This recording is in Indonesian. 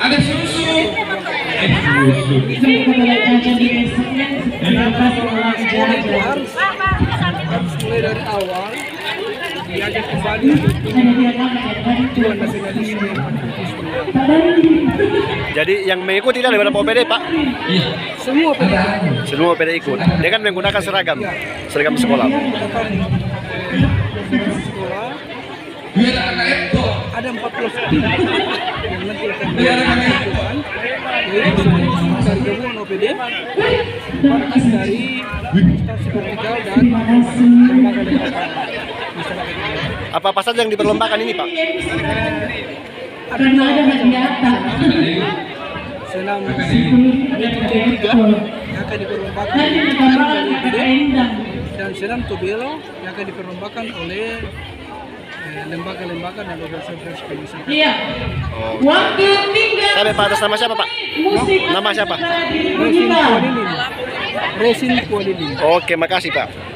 Ada susu. Mulai dari awal diajak kembali jadi yang mengikuti dari OPD Pak? Semua OPD. Semua OPD ikut. Dia kan menggunakan seragam sekolah. Ada 40 OPD dari apa saja yang diperlombakan ini Pak? Ada kegiatan senam yang akan diperlombakan dan senam tobelo yang akan diperlombakan oleh lembaga-lembaga dan organisasi pendidikan. Iya. Waktu tinggal. Tapi Pak, atas nama siapa Pak? Nama siapa? Resin Kualili. Oke, makasih Pak.